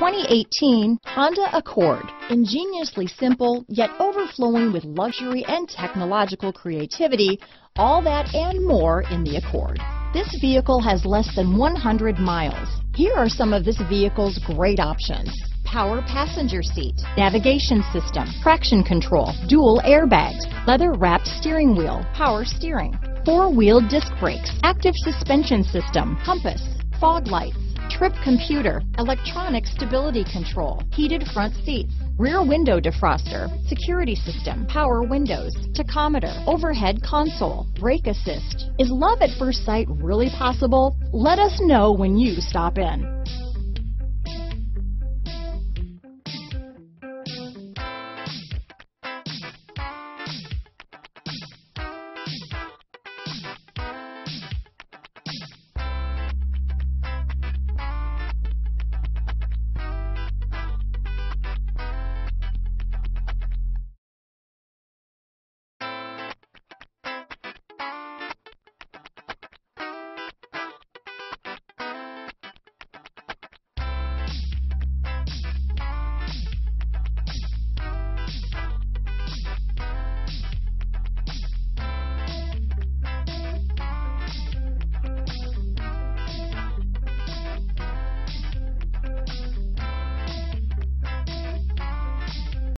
2018 Honda Accord. Ingeniously simple, yet overflowing with luxury and technological creativity, all that and more in the Accord. This vehicle has less than 100 miles. Here are some of this vehicle's great options. Power passenger seat, navigation system, traction control, dual airbags, leather-wrapped steering wheel, power steering, four-wheel disc brakes, active suspension system, compass, fog lights, trip computer, electronic stability control, heated front seats, rear window defroster, security system, power windows, tachometer, overhead console, brake assist. Is love at first sight really possible? Let us know when you stop in.